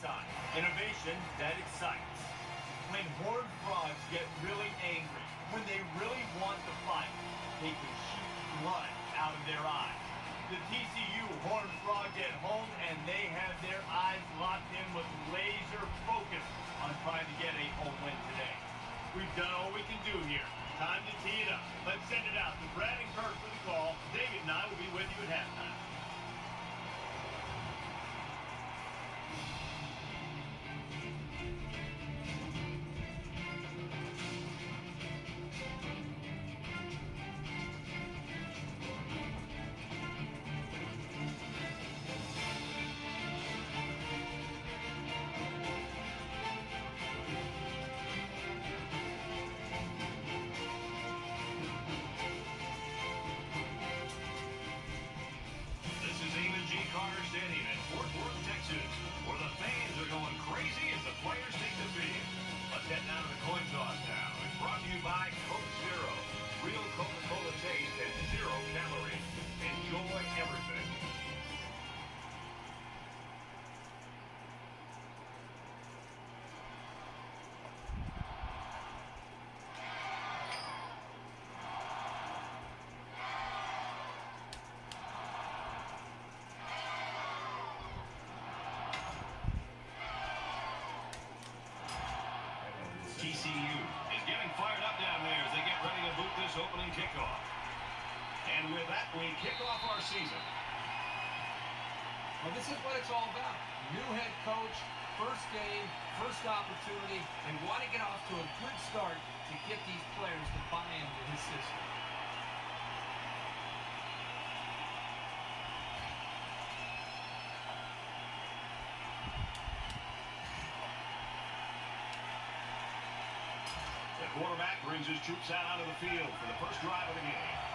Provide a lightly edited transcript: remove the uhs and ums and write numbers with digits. side. Innovation that excites. When horned frogs get really angry, when they really want to fight, they can shoot blood out of their eyes. The TCU Horned Frogs at home, and they have their eyes locked in with laser focus on trying to get a home win today. We've done all we can do here. Time to tee it up. Let's send it out to Brad and Kirk for the call. David and I will be with you at halftime. Standing at Fort Worth, Texas, where the fans are going crazy as the players take the field. Let's head down to the coin toss now. It's brought to you by Coke Zero. Real Coca-Cola taste and 0 calories. Enjoy everything. TCU is getting fired up down there as they get ready to boot this opening kickoff. And with that, we kick off our season. Well, this is what it's all about. New head coach, first game, first opportunity. They want to get off to a good start to get these players to buy into his system. The quarterback brings his troops out onto the field for the first drive of the game.